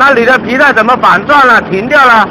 那你的皮带怎么反转了？停掉了？